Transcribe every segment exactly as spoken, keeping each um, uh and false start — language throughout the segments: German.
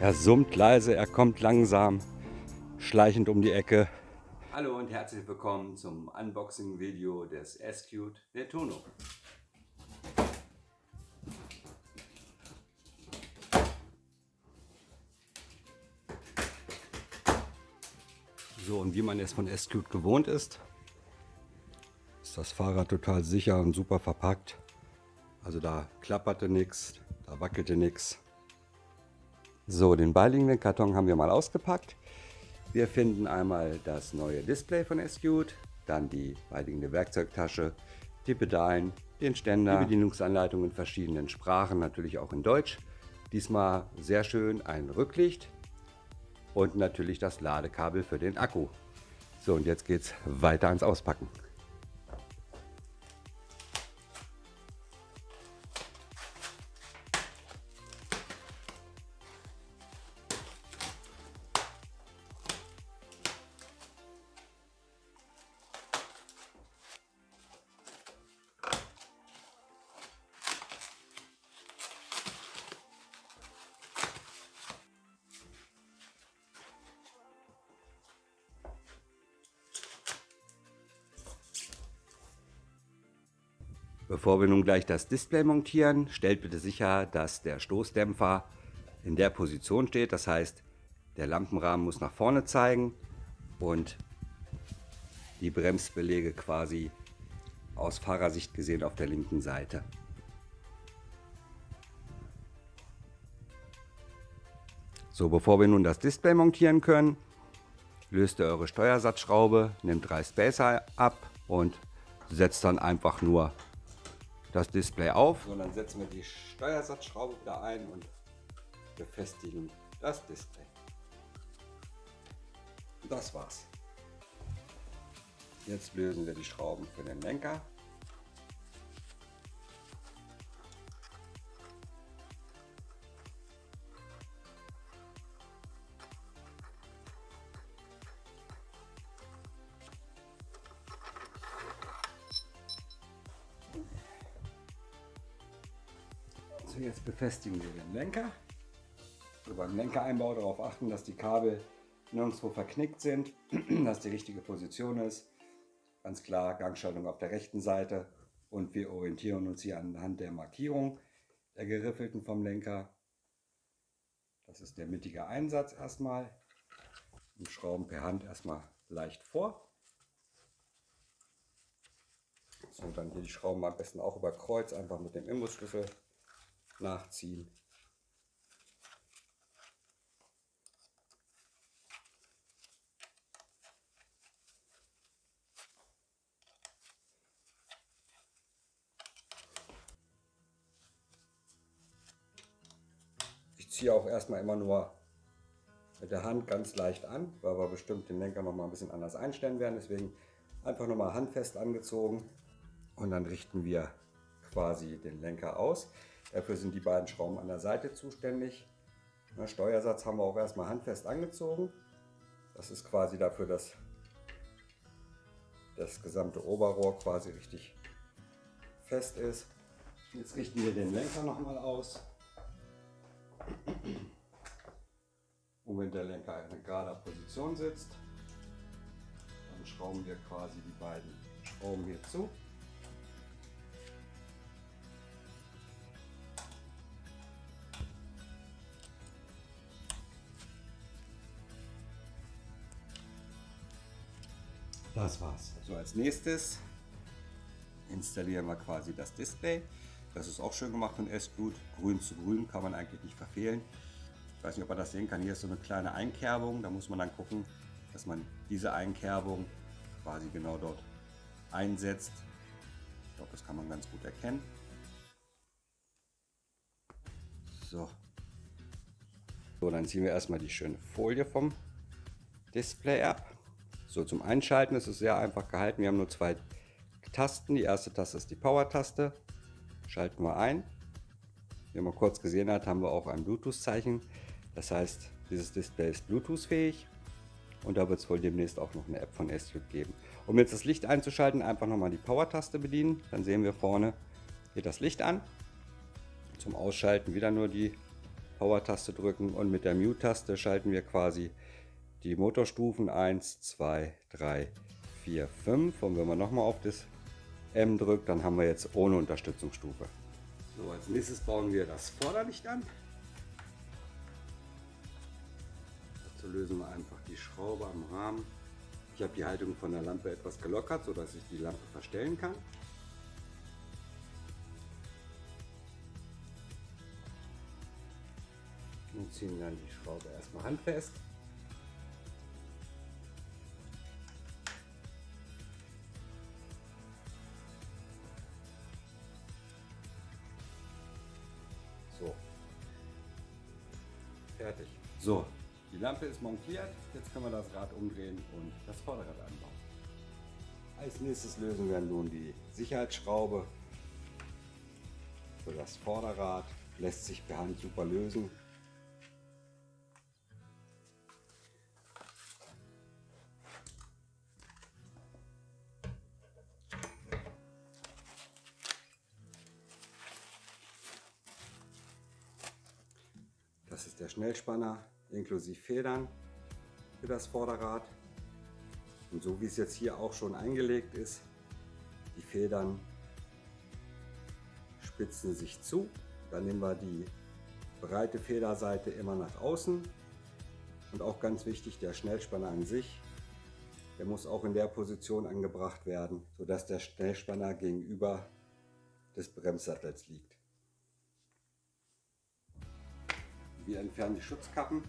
Er summt leise, er kommt langsam, schleichend um die Ecke. Hallo und herzlich willkommen zum Unboxing-Video des Eskute Netuno. So, und wie man es von Eskute gewohnt ist, ist das Fahrrad total sicher und super verpackt. Also da klapperte nichts, da wackelte nichts. So, den beiliegenden Karton haben wir mal ausgepackt. Wir finden einmal das neue Display von Eskute, dann die beiliegende Werkzeugtasche, die Pedalen, den Ständer, die Bedienungsanleitung in verschiedenen Sprachen, natürlich auch in Deutsch. Diesmal sehr schön ein Rücklicht und natürlich das Ladekabel für den Akku. So, und jetzt geht's weiter ans Auspacken. Bevor wir nun gleich das Display montieren, stellt bitte sicher, dass der Stoßdämpfer in der Position steht. Das heißt, der Lampenrahmen muss nach vorne zeigen und die Bremsbeläge quasi aus Fahrersicht gesehen auf der linken Seite. So, bevor wir nun das Display montieren können, löst ihr eure Steuersatzschraube, nehmt drei Spacer ab und setzt dann einfach nur das Display auf. So, dann setzen wir die Steuersatzschraube wieder ein und befestigen das Display. Das war's. Jetzt lösen wir die Schrauben für den Lenker. Jetzt befestigen wir den Lenker. Also beim Lenkereinbau darauf achten, dass die Kabel nirgendwo verknickt sind, dass die richtige Position ist. Ganz klar, Gangschaltung auf der rechten Seite, und wir orientieren uns hier anhand der Markierung der geriffelten vom Lenker. Das ist der mittige Einsatz erstmal. Und schrauben per Hand erstmal leicht vor. So, dann hier die Schrauben am besten auch über Kreuz, einfach mit dem Imbusschlüssel nachziehen. Ich ziehe auch erstmal immer nur mit der Hand ganz leicht an, weil wir bestimmt den Lenker noch mal ein bisschen anders einstellen werden. Deswegen einfach nochmal handfest angezogen, und dann richten wir quasi den Lenker aus. Dafür sind die beiden Schrauben an der Seite zuständig. Den Steuersatz haben wir auch erstmal handfest angezogen. Das ist quasi dafür, dass das gesamte Oberrohr quasi richtig fest ist. Jetzt richten wir den Lenker nochmal aus, womit der Lenker in gerader Position sitzt. Dann schrauben wir quasi die beiden Schrauben hier zu. Das war's. So, als nächstes installieren wir quasi das Display. Das ist auch schön gemacht von Eskute. Grün zu grün kann man eigentlich nicht verfehlen. Ich weiß nicht, ob man das sehen kann. Hier ist so eine kleine Einkerbung. Da muss man dann gucken, dass man diese Einkerbung quasi genau dort einsetzt. Ich glaube, das kann man ganz gut erkennen. So, so dann ziehen wir erstmal die schöne Folie vom Display ab. So, zum Einschalten ist es sehr einfach gehalten. Wir haben nur zwei Tasten. Die erste Taste ist die Power-Taste. Schalten wir ein. Wie man kurz gesehen hat, haben wir auch ein Bluetooth-Zeichen. Das heißt, dieses Display ist Bluetooth-fähig. Und da wird es wohl demnächst auch noch eine App von Eskute geben. Um jetzt das Licht einzuschalten, einfach nochmal die Power-Taste bedienen. Dann sehen wir vorne, geht das Licht an. Zum Ausschalten wieder nur die Power-Taste drücken und mit der Mute-Taste schalten wir quasi die Motorstufen eins, zwei, drei, vier, fünf. Und wenn man nochmal auf das M drückt, dann haben wir jetzt ohne Unterstützungsstufe. So, als nächstes bauen wir das Vorderlicht an. Dazu lösen wir einfach die Schraube am Rahmen. Ich habe die Haltung von der Lampe etwas gelockert, sodass ich die Lampe verstellen kann. Und ziehen dann die Schraube erstmal handfest. So, fertig. So, die Lampe ist montiert, jetzt können wir das Rad umdrehen und das Vorderrad anbauen. Als nächstes lösen wir nun die Sicherheitsschraube für das Vorderrad, lässt sich per Hand super lösen. Das ist der Schnellspanner inklusive Federn für das Vorderrad. Und so wie es jetzt hier auch schon eingelegt ist, die Federn spitzen sich zu. Dann nehmen wir die breite Federseite immer nach außen. Und auch ganz wichtig, der Schnellspanner an sich, der muss auch in der Position angebracht werden, sodass der Schnellspanner gegenüber des Bremssattels liegt. Wir entfernen die Schutzkappen.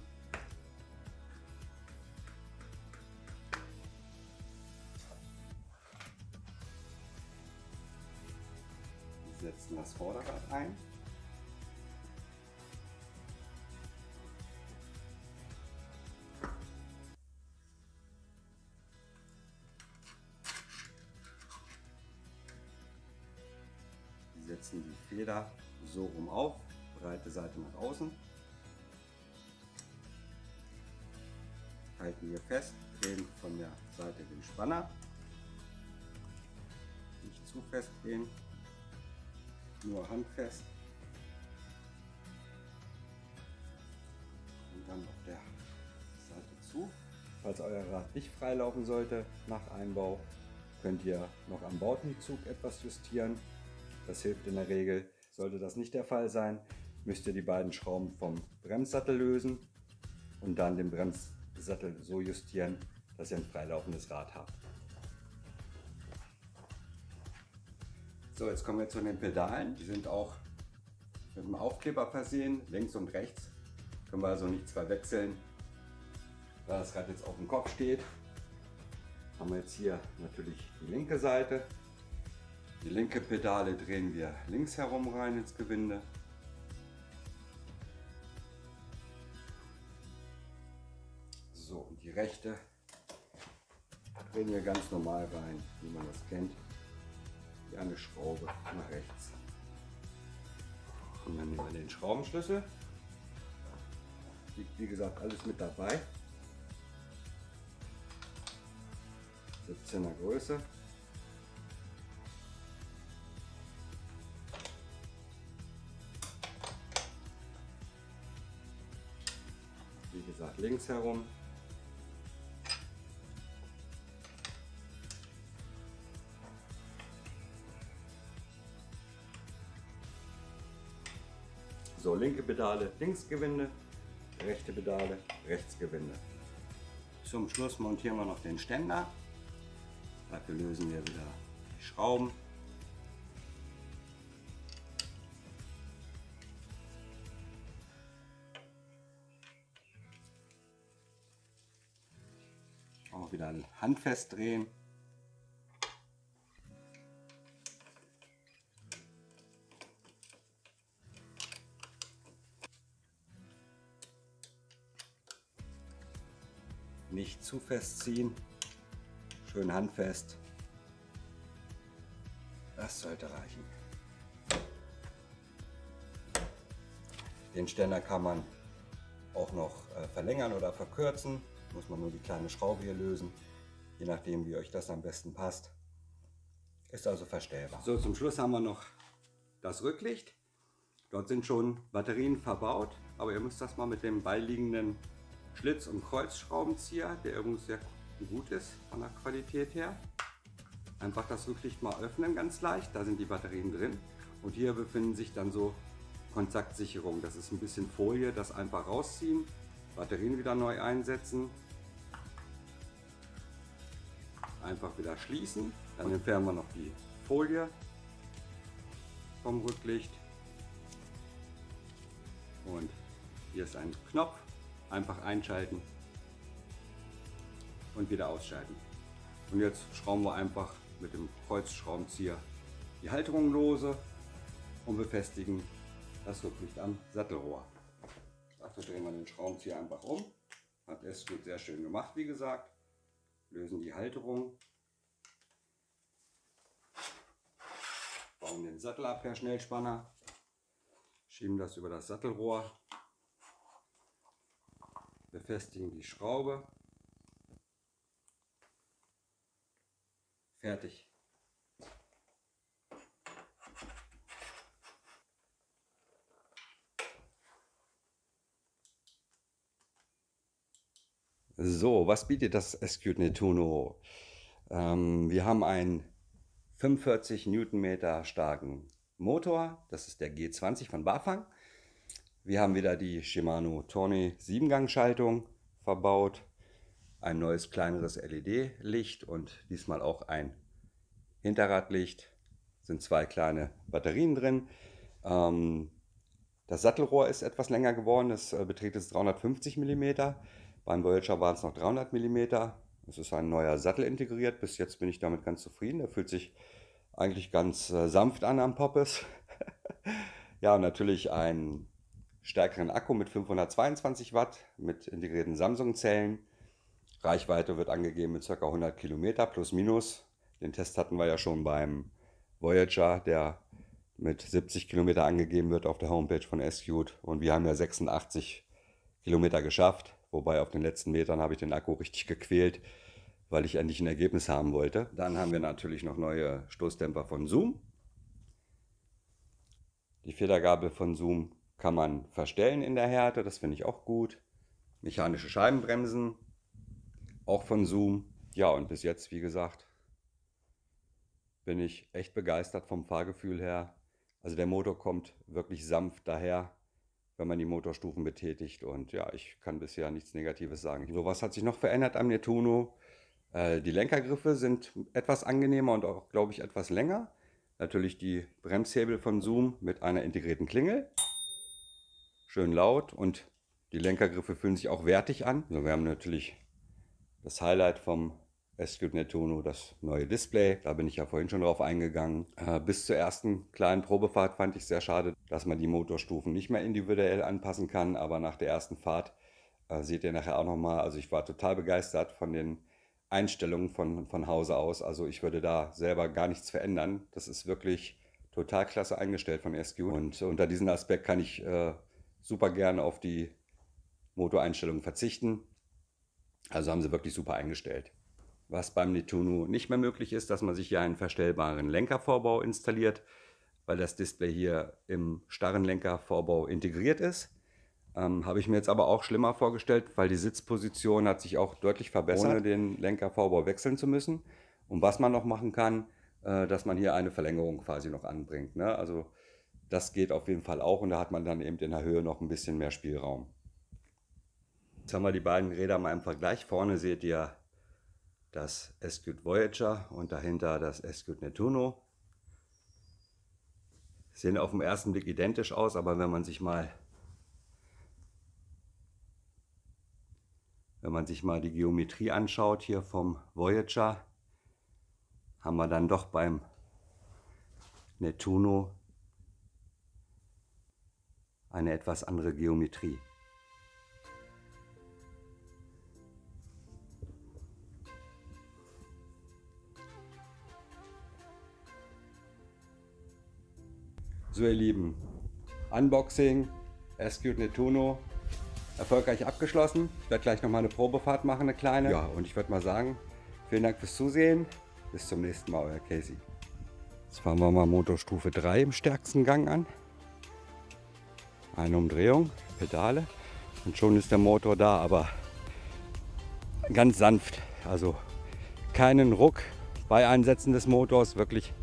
Wir setzen das Vorderrad ein. Wir setzen die Feder so rum auf, breite Seite nach außen. Halten wir fest, drehen von der Seite den Spanner, nicht zu fest drehen, nur handfest und dann auf der Seite zu. Falls euer Rad nicht freilaufen sollte nach Einbau, könnt ihr noch am Bautentzug etwas justieren, das hilft in der Regel. Sollte das nicht der Fall sein, müsst ihr die beiden Schrauben vom Bremssattel lösen und dann den Brems Sattel so justieren, dass ihr ein freilaufendes Rad habt. So, jetzt kommen wir zu den Pedalen. Die sind auch mit einem Aufkleber versehen, links und rechts. Können wir also nicht zwei wechseln. Da das Rad jetzt auf dem Kopf steht, haben wir jetzt hier natürlich die linke Seite. Die linke Pedale drehen wir links herum rein ins Gewinde. So, und die rechte drehen wir ganz normal rein, wie man das kennt, wie eine Schraube nach rechts. Und dann nehmen wir den Schraubenschlüssel, liegt wie gesagt alles mit dabei, siebzehner Größe. Wie gesagt, links herum. So, linke Pedale, links Gewinde, rechte Pedale, rechts Gewinde. Zum Schluss montieren wir noch den Ständer. Dafür lösen wir wieder die Schrauben. Auch wieder handfest drehen. Nicht zu fest ziehen, schön handfest. Das sollte reichen. Den Ständer kann man auch noch verlängern oder verkürzen. Muss man nur die kleine Schraube hier lösen, je nachdem wie euch das am besten passt. Ist also verstellbar. So, zum Schluss haben wir noch das Rücklicht. Dort sind schon Batterien verbaut. aber ihr müsst das mal mit dem beiliegenden Schlitz- und Kreuzschraubenzieher, der übrigens sehr gut ist von der Qualität her, einfach das wirklich mal öffnen, ganz leicht, da sind die Batterien drin und hier befinden sich dann so Kontaktsicherungen, das ist ein bisschen Folie, das einfach rausziehen, Batterien wieder neu einsetzen, einfach wieder schließen, dann entfernen wir noch die Folie vom Rücklicht und hier ist ein Knopf, einfach einschalten und wieder ausschalten. Und jetzt schrauben wir einfach mit dem Kreuzschraubenzieher die Halterung lose und befestigen das Rücklicht am Sattelrohr. Dafür drehen wir den Schraubenzieher einfach um, hat Eskute sehr schön gemacht, wie gesagt, lösen die Halterung, bauen den Sattel ab per Schnellspanner, schieben das über das Sattelrohr, befestigen die Schraube, fertig. So, was bietet das Eskute Netuno? Ähm, wir haben einen fünfundvierzig Newtonmeter starken Motor, das ist der G zwanzig von Bafang. Wir haben wieder die Shimano Tourney sieben Gang Schaltung verbaut, ein neues kleineres L E D-Licht und diesmal auch ein Hinterradlicht. Es sind zwei kleine Batterien drin. Ähm, das Sattelrohr ist etwas länger geworden, es beträgt jetzt dreihundertfünfzig Millimeter. Beim Voyager waren es noch dreihundert Millimeter. Es ist ein neuer Sattel integriert. Bis jetzt bin ich damit ganz zufrieden. Der fühlt sich eigentlich ganz äh, sanft an am Poppes. Ja, und natürlich einen stärkeren Akku mit fünfhundertzweiundzwanzig Watt mit integrierten Samsung-Zellen. Reichweite wird angegeben mit ca. hundert Kilometer plus minus. Den Test hatten wir ja schon beim Voyager, der mit siebzig Kilometer angegeben wird auf der Homepage von Eskute. Und wir haben ja sechsundachtzig Kilometer geschafft. Wobei auf den letzten Metern habe ich den Akku richtig gequält, weil ich endlich ein Ergebnis haben wollte. Dann haben wir natürlich noch neue Stoßdämpfer von Zoom. Die Federgabel von Zoom kann man verstellen in der Härte, das finde ich auch gut. Mechanische Scheibenbremsen, auch von Zoom. Ja, und bis jetzt, wie gesagt, bin ich echt begeistert vom Fahrgefühl her. Also der Motor kommt wirklich sanft daher, wenn man die Motorstufen betätigt, und ja, ich kann bisher nichts Negatives sagen. So, was hat sich noch verändert am Netuno? Äh, die Lenkergriffe sind etwas angenehmer und auch, glaube ich, etwas länger. Natürlich die Bremshebel von Zoom mit einer integrierten Klingel. Schön laut, und die Lenkergriffe fühlen sich auch wertig an. So, wir haben natürlich das Highlight vom Eskute Netuno, das neue Display. Da bin ich ja vorhin schon drauf eingegangen. Äh, bis zur ersten kleinen Probefahrt fand ich sehr schade, dass man die Motorstufen nicht mehr individuell anpassen kann. Aber nach der ersten Fahrt äh, seht ihr nachher auch nochmal. Also ich war total begeistert von den Einstellungen von, von Hause aus. Also ich würde da selber gar nichts verändern. Das ist wirklich total klasse eingestellt von Eskute. Und unter diesem Aspekt kann ich äh, super gerne auf die Motoreinstellungen verzichten. Also haben sie wirklich super eingestellt. Was beim Netuno nicht mehr möglich ist, dass man sich hier einen verstellbaren Lenkervorbau installiert, weil das Display hier im starren Lenkervorbau integriert ist. Ähm, habe ich mir jetzt aber auch schlimmer vorgestellt, weil die Sitzposition hat sich auch deutlich verbessert, ohne den Lenkervorbau wechseln zu müssen. Und was man noch machen kann, äh, dass man hier eine Verlängerung quasi noch anbringt, ne? Also das geht auf jeden Fall auch, und da hat man dann eben in der Höhe noch ein bisschen mehr Spielraum. Jetzt haben wir die beiden Räder mal im Vergleich. Vorne seht ihr das Eskute Voyager und dahinter das Eskute Netuno. Sehen auf den ersten Blick identisch aus, aber wenn man sich mal wenn man sich mal die Geometrie anschaut hier vom Voyager, haben wir dann doch beim Netuno eine etwas andere Geometrie. So, ihr Lieben, Unboxing, Eskute Netuno, erfolgreich abgeschlossen. Ich werde gleich nochmal eine Probefahrt machen, eine kleine. Ja, und ich würde mal sagen, vielen Dank fürs Zusehen. Bis zum nächsten Mal, euer Casey. Jetzt fahren wir mal Motorstufe drei im stärksten Gang an. Eine Umdrehung. Pedale und schon ist der Motor da, aber ganz sanft, also keinen Ruck bei Einsetzen des Motors, wirklich,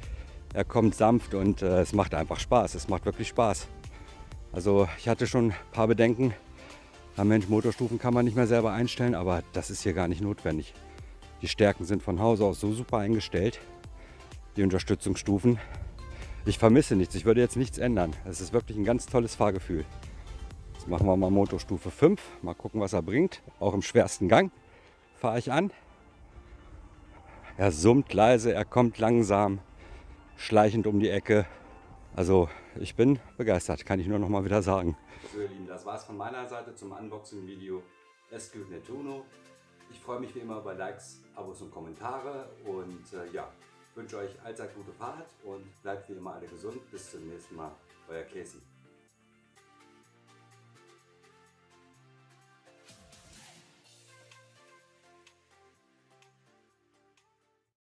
er kommt sanft und äh, es macht einfach Spaß, es macht wirklich Spaß. Also ich hatte schon ein paar Bedenken, ah Mensch, Motorstufen kann man nicht mehr selber einstellen, aber das ist hier gar nicht notwendig. Die Stärken sind von Hause aus so super eingestellt, die Unterstützungsstufen. Ich vermisse nichts, ich würde jetzt nichts ändern. Es ist wirklich ein ganz tolles Fahrgefühl. Jetzt machen wir mal Motorstufe fünf, mal gucken, was er bringt. Auch im schwersten Gang fahre ich an. Er summt leise, er kommt langsam, schleichend um die Ecke. Also ich bin begeistert, kann ich nur noch mal wieder sagen. So ihr Lieben, das war es von meiner Seite zum Unboxing-Video Eskute Netuno. Ich freue mich wie immer über Likes, Abos und Kommentare und äh, ja, wünsche euch allzeit gute Fahrt und bleibt wie immer alle gesund. Bis zum nächsten Mal, euer Casey.